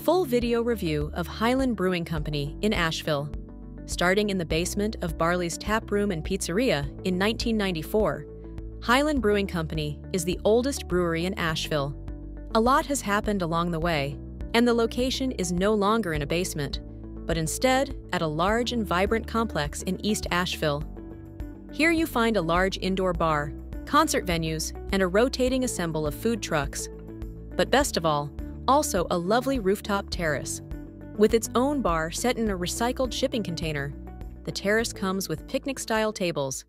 full video review of Highland Brewing Company in Asheville. Starting in the basement of Barley's Tap Room and Pizzeria in 1994, Highland Brewing Company is the oldest brewery in Asheville. A lot has happened along the way, and the location is no longer in a basement, but instead at a large and vibrant complex in East Asheville. Here you find a large indoor bar, concert venues, and a rotating ensemble of food trucks. But best of all, also a lovely rooftop terrace. With its own bar set in a recycled shipping container, the terrace comes with picnic-style tables,